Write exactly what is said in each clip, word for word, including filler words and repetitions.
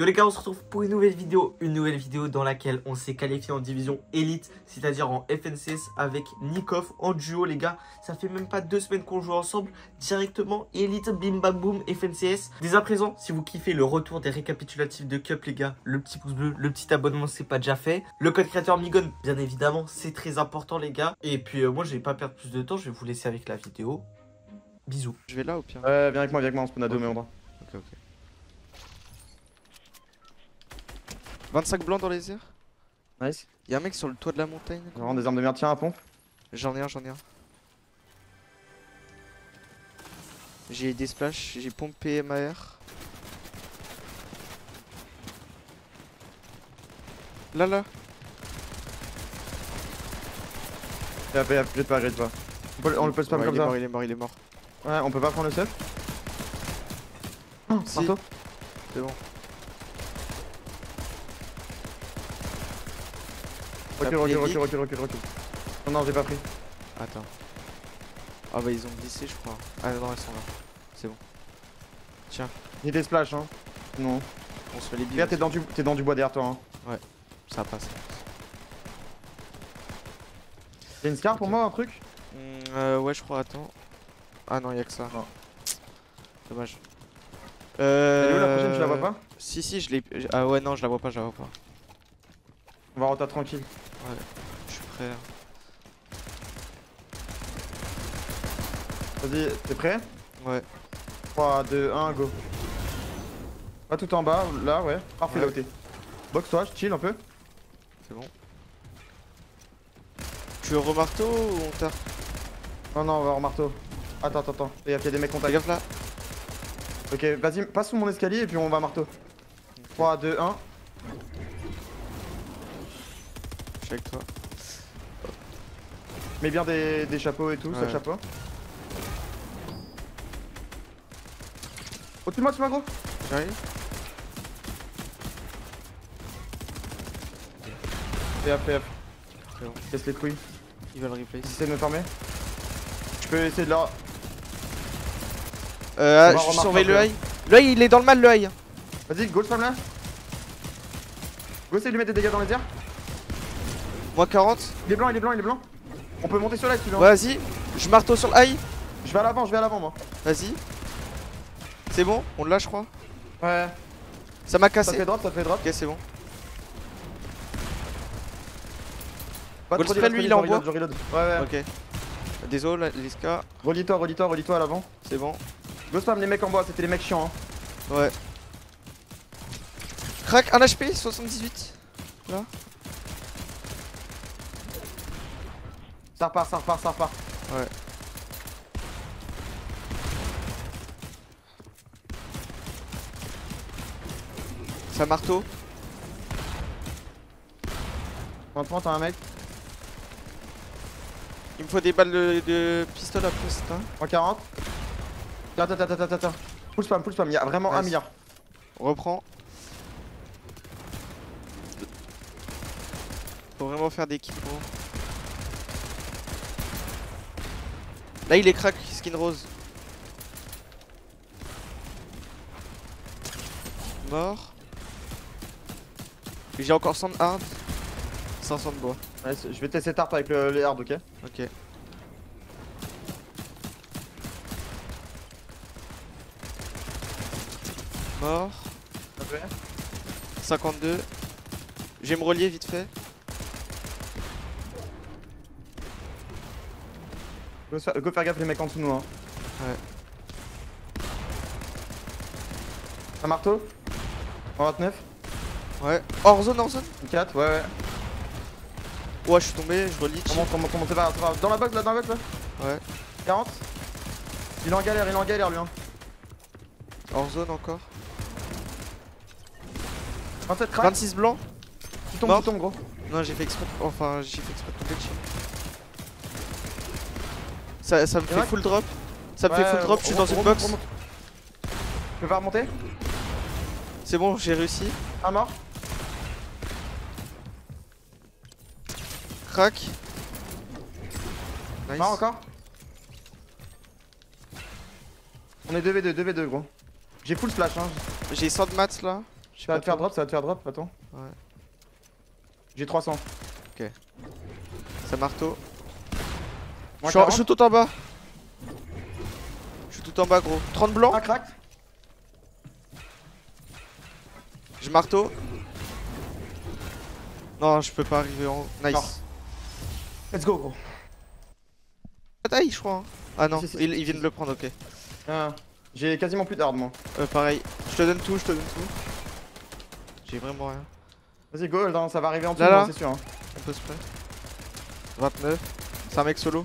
Yo les gars, on se retrouve pour une nouvelle vidéo, une nouvelle vidéo dans laquelle on s'est qualifié en division élite, c'est-à-dire en F N C S avec Nikof en duo les gars. Ça fait même pas deux semaines qu'on joue ensemble, directement élite, bim bam boum, F N C S. Dès à présent, si vous kiffez le retour des récapitulatifs de Cup les gars, le petit pouce bleu, le petit abonnement c'est pas déjà fait. Le code créateur MIGON, bien évidemment, c'est très important les gars. Et puis euh, moi je vais pas perdre plus de temps, je vais vous laisser avec la vidéo. Bisous. Je vais là au pire. Euh, viens avec moi, viens avec moi, on se pone à deux au même endroit. Ok, ok. vingt-cinq blancs dans les airs. Nice. Y'a un mec sur le toit de la montagne. On va rendre des armes de merde, tiens un pont. J'en ai un, j'en ai un. J'ai des splash, j'ai pompé M A R. Là là. Y'a pas, jette pas, jette pas. On, peut, on le peut spam ouais, comme il ça. Mort, il est mort, il est mort. Ouais, on peut pas prendre le seul. Oh, si. C'est bon. Recule, recule, recule, recule, recule, recule. Non, non, j'ai pas pris. Attends. Ah bah ils ont glissé je crois. Ah non, ils sont là. C'est bon. Tiens. J'ai des splash hein. Non. On se fait les billes. T'es dans, dans du bois derrière toi hein. Ouais. Ça passe. Y'a une scar okay. Pour moi un truc mmh, euh, ouais je crois, attends. Ah non, y'a que ça. Non. Dommage. Euh... Elle est où la prochaine, tu la vois pas? Si, si, je l'ai... Ah ouais, non, je la vois pas, je la vois pas. On va rota tranquille. Ouais, je suis prêt. Vas-y, t'es prêt? Ouais. trois, deux, un, go. Pas tout en bas, là, ouais. Parfait, ouais. Là où t'es. Boxe-toi, je chill un peu. C'est bon. Tu veux remarteau ou on t'a? Non, non, on va remarteau. Attends, attends, attends. Fais gaffe, y'a des mecs qu'on t'a. Gaffe là. Ok, vas-y, passe sous mon escalier et puis on va marteau. trois, deux, un. Avec toi. Mets bien des, des chapeaux et tout, ça ouais. Chapeau. Au-dessus de moi, tu m'as gros. J'arrive. Fais up, fais up. Bon. Laisse les couilles. Ils veulent replace. Essaye de me farmer. Tu peux essayer de leur... Euh, je surveille le high. Le high, il est dans le mal, le high. Vas-y, go le spam là. Go, essaye de lui mettre des dégâts dans les airs. Moi quarante. Il est blanc, il est blanc, il est blanc. On peut monter sur l'ail celui-là. Ouais, vas-y, je marteau sur l'ail. Je vais à l'avant, je vais à l'avant moi. Vas-y. C'est bon, on l'a je crois. Ouais. Ça m'a cassé. Ça fait drop, ça fait drop. Ok, c'est bon. Gold spray lui il est en bois. Je reload. Ouais, ouais. Ok. Désolé, Liska. Relis-toi, relis-toi, relis-toi à l'avant. C'est bon. Go spam les mecs en bois, c'était les mecs chiants. Hein. Ouais. Crac, un H P, soixante-dix-huit. Là. Ça repart, ça repart, ça repart. Ouais. Ça marteau. vingt-trois, t'as un mec. Il me faut des balles de, de pistolet après, c'est un. trois quarante. Attends, attends, attends, attends. Pull spam, pull spam, y'a vraiment ouais, un milliard. On reprend. Faut vraiment faire des kills. Là il est crack, skin rose. Mort. J'ai encore cent hard. cinq cents de bois. Ouais, je vais tester tarte avec le, les hard, ok. Ok. Mort. Okay. cinquante-deux. Je vais me relier vite fait. Go faire gaffe les mecs en dessous de nous hein. Ouais. Un marteau cent vingt-neuf. Ouais. Hors zone, hors zone quatre, ouais ouais. Ouais je suis tombé, je relis. On monte, on monte, on monte, pas, pas. Dans la box là, dans la box là. Ouais. quarante. Il est en galère, il est en galère lui hein. Hors zone encore. vingt-sept crack. vingt-six blanc. Tu tombes, tu tombes gros. Non j'ai fait exprès, enfin j'ai fait exprès de tomber dessus. Ça, ça me fait full drop, ça me ouais, fait full drop, je suis dans une box. Je peux pas remonter? C'est bon, j'ai réussi. Un mort. Crac. Nice. Mort encore. On est deux v deux, deux v deux gros. J'ai full splash hein. J'ai cent de maths là. Ça va te faire drop, ça va te faire drop, attends. Ouais. J'ai trois cents. Ok. C'est marteau. Je suis tout en bas. Je suis tout en bas, gros. trente blancs. Ah, crack. Je marteau. Non, je peux pas arriver en haut. Nice. Non. Let's go, gros. Bataille, je crois. Ah non, si, si, il, il vient de le prendre, ok. Ah, j'ai quasiment plus d'armes, moi. Euh, pareil. Je te donne tout, je te donne tout. J'ai vraiment rien. Vas-y, go, non, ça va arriver en tout cas, c'est sûr. Hein. On peut se faire. vingt-neuf. C'est un mec solo.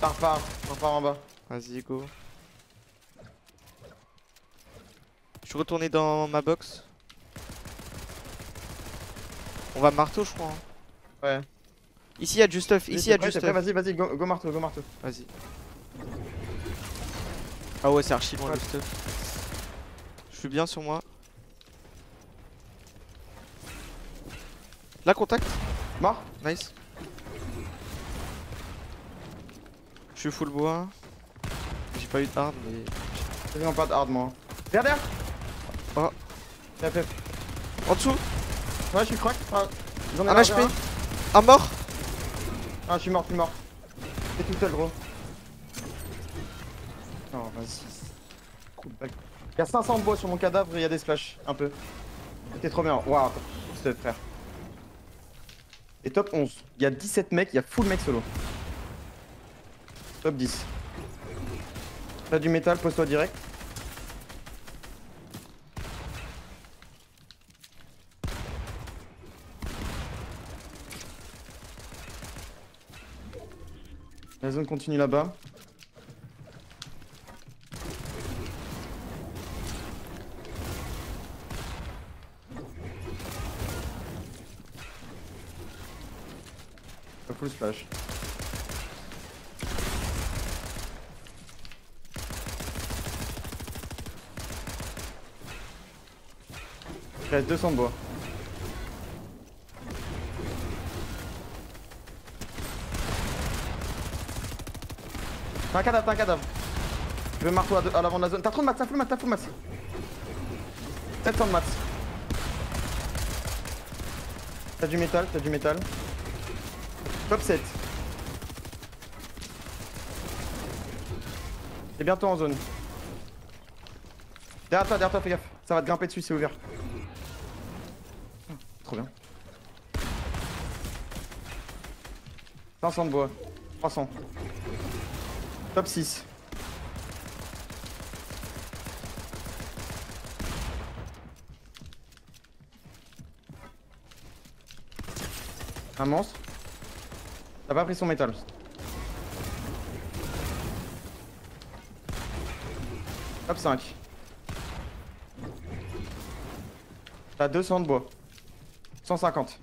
Ça repart, on repart en bas. Vas-y, go. Je suis retourné dans ma box. On va marteau, je crois. Hein. Ouais. Ici y'a du stuff, ici y'a du stuff. Vas-y, vas-y, go, go marteau, go marteau. Vas-y. Ah ouais, c'est archi loin, ouais, le stuff. Je suis bien sur moi. Là, contact. Mort. Nice. Je suis full bois. J'ai pas eu de hard, mais. J'ai vraiment pas de hard, moi. Derrière, derrière. Oh. En dessous. Ouais, je suis crack. Ah, j'en ai un H P. Un mort. Ah, je suis mort, je suis mort. T'es tout seul, gros. Non, oh, vas-y. Y'a cinq cents bois sur mon cadavre et y'a des splash, un peu. T'es trop bien. Waouh, c'est frère. Et top onze. Y'a dix-sept mecs, y'a full mec solo. Top dix. T'as du métal, pose-toi direct. La zone continue là-bas. Full splash. Il reste deux cents bois. T'as un cadavre, t'as un cadavre. Je vais marteau à, à l'avant de la zone. T'as trop de maths, t'as full maths, t'as full maths. sept cents de maths. T'as du métal, t'as du métal. Top sept. T'es bientôt en zone. Derrière toi, derrière toi, fais gaffe. Ça va te grimper dessus, c'est ouvert. Trop bien. cinq cents de bois. trois cents. Top six. Un monstre. T'as pas pris son métal. Top cinq. T'as deux cents de bois. cent cinquante.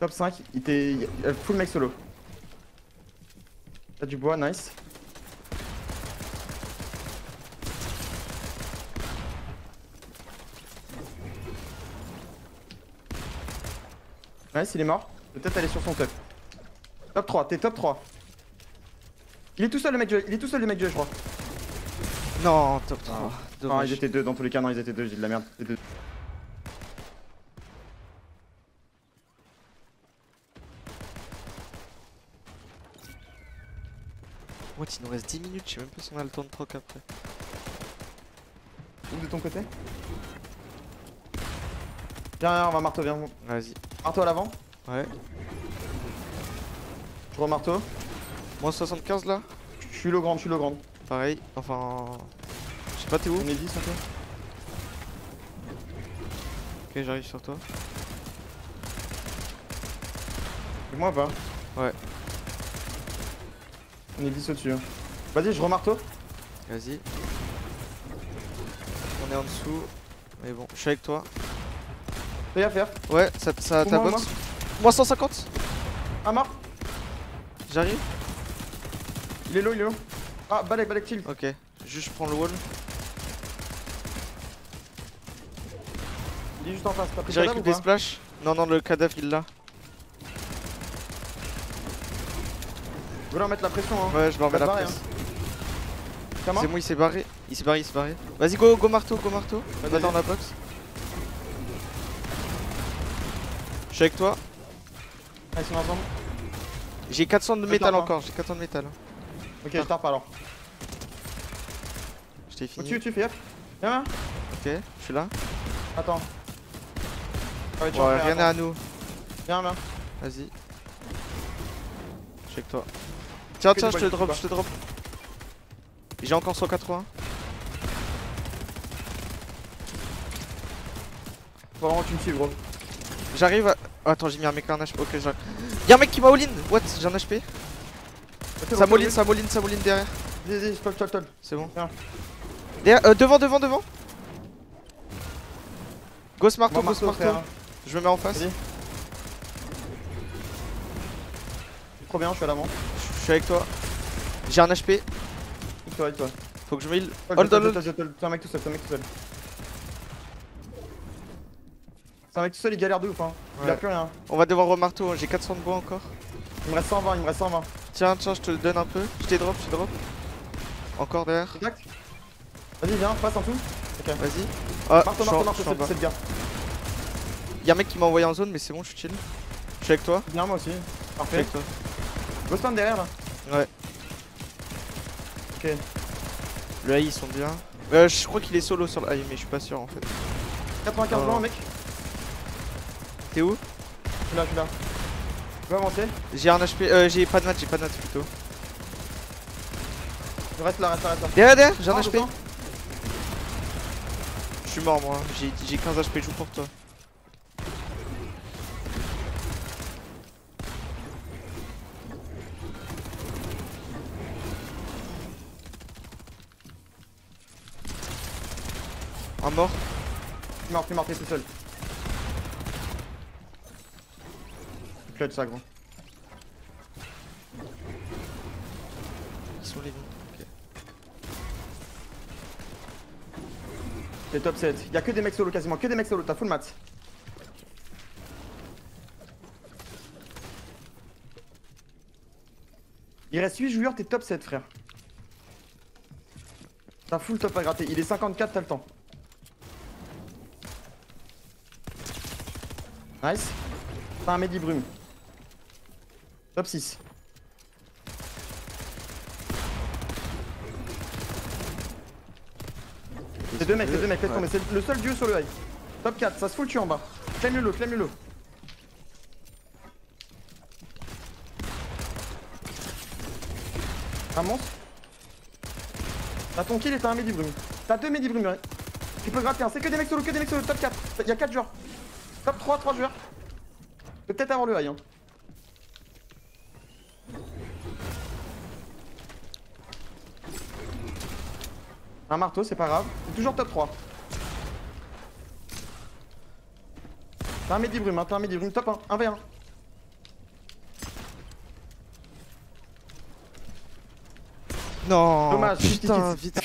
Top cinq, il était full mec solo. T'as du bois, nice. Nice, il est mort. Peut-être aller sur son top. Top trois, t'es top trois. Il est tout seul le mec de jeu, il est tout seul le mec de jeu, je crois. Non, top trois. Ah, non, ils étaient deux, dans tous les cas, non, ils étaient deux, j'ai de la merde. What, il nous reste dix minutes, je sais même pas si on a le temps de troc après. Ou de ton côté? Viens, viens, on va marteau, viens. Vas-y. Marteau à l'avant? Ouais. Je remarteau. Moins soixante-quinze là. Je suis le grand, je suis le grand. Pareil, enfin. Je sais pas, t'es où? On est dix un peu. Ok, j'arrive sur toi. Et moi pas? Ouais. On est dix au-dessus. Vas-y, je remarteau. Vas-y. On est en dessous. Mais bon, je suis avec toi. T'as à faire. Ouais, ça, ça ta box. Moins cent cinquante. Ah, mort. J'arrive. Il est low, il est low. Ah, balai, balai, kill. Ok, juste je prends le wall. Il est juste en face. J'ai récupéré des splash. Non, non, le cadavre il l'a. Je veux leur mettre la pression hein. Ouais je leur mets la pression. Hein. C'est bon, il s'est barré, il s'est barré, il s'est barré. Vas-y go, go marteau, go marteau. Va dans la box. Je suis avec toi. Allez, c'est ensemble. J'ai quatre cents de métal encore, j'ai quatre cents de métal. Ok, je tarpe alors. Je t'ai fini. Au-dessus, tu fais hop. Viens là. Ok, je suis là. Attends. Ouais, bon, rien à nous. Viens là. Vas-y. Je suis avec toi. Tiens, tiens, je te drop, je te drop. J'ai encore cent quatre-vingts. Faut vraiment que tu me suives, gros. J'arrive à... Oh, attends, j'ai mis un mec là, un H P. Ok, j'arrive. Y'a un mec qui m'a all-in. What? J'ai un H P. Okay, ça m'all-in, ça m'all-in, ça m'all-in derrière. Vas-y, vas-y, stop, stop, stop. C'est bon. Derrière, euh, devant, devant, devant. Go marteau, go marteau. Je me mets en face. Trop bien, je suis à l'avant. Je suis avec toi. J'ai un H P. Toi, avec toi. Faut que je me heal. Hold on, hold. T'es un mec tout seul, t'es un mec tout seul. C'est un mec tout seul, il galère de ouf hein. Ouais. Il a plus rien. On va devoir remarteau, j'ai quatre cents de bois encore. Il me reste cent vingt, il me reste cent vingt. Tiens, tiens, je te le donne un peu. Je t'ai drop, je t'ai drop. Encore derrière. Vas-y, viens, passe en dessous. Ok. Vas-y. Ah, marteau, marteau, marteau, c'est le gars. Y'a un mec qui m'a envoyé en zone, mais c'est bon, je suis chill. Je suis avec toi. Bien, moi aussi. Parfait. Avec toi. Go spawn derrière là. Ouais. Ok. Le A I, ils sont bien. Euh, je crois qu'il est solo sur le A I, mais je suis pas sûr en fait. quatre-vingt-quinze blancs, mec. T'es où? Je suis là, je suis là. Tu peux avancer? J'ai un H P, euh, j'ai pas de nat, j'ai pas de nat plutôt. Je reste là, reste là, reste là. Derrière, derrière, j'ai un H P. Je suis mort moi, j'ai quinze H P, je joue pour toi. Un mort. Il est mort, il est mort, il est tout seul. De ça, gros. Ils sont les okay. C'est top sept. Y'a que des mecs solo quasiment, que des mecs solo, t'as full mat. Il reste huit joueurs, t'es top sept frère. T'as full top à gratter, il est cinquante-quatre, t'as le temps. Nice. T'as un Mehdi Brume. Top six. C'est deux mecs, c'est deux mecs, laisse tomber, c'est le seul dieu sur le high. Top quatre, ça se fout le cul en bas. Claim le lot, claim le lot. Un monstre. T'as ton kill et t'as un Mehdi Brume. T'as deux Mehdi Brume, ouais. Tu peux gratter, hein. C'est que des mecs solo, que des mecs solo, top quatre. Y'a quatre joueurs. Top trois, trois joueurs. Je peux peut-être avoir le high hein. Un marteau, c'est pas grave. C'est toujours top trois. T'as un Mehdi Brume, hein. T'as un Mehdi Brume, top un, un v un. Non. Dommage, putain, vite.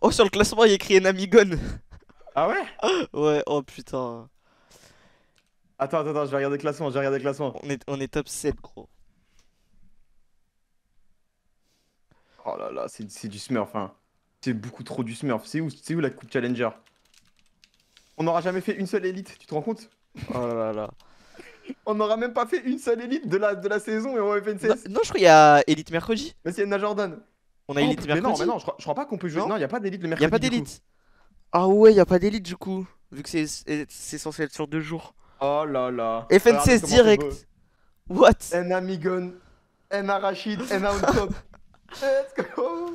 Oh, sur le classement, il y a écrit MIGON. Ah ouais? Ouais, oh putain. Attends, attends, attends, je vais regarder le classement, je vais regarder le classement. On est, on est top sept, gros. Oh là là, c'est du smurf, hein. C'est beaucoup trop du smurf. C'est où, où la coupe challenger? On n'aura jamais fait une seule élite, tu te rends compte? Oh là là. On n'aura même pas fait une seule élite de la, de la saison et on va F N C S. Non, non, je crois qu'il y a élite mercredi. Mais c'est Anna Jordan. On a élite oh, mercredi. Mais non, mais non, je crois, je crois pas qu'on peut jouer. Non, il n'y a pas d'élite le mercredi. Il n'y a pas d'élite. Ah ouais, il n'y a pas d'élite du coup. Vu que c'est censé être sur deux jours. Oh là là. F N C S direct. What? N A Migon, N A Rachid, N A on top. Let's go.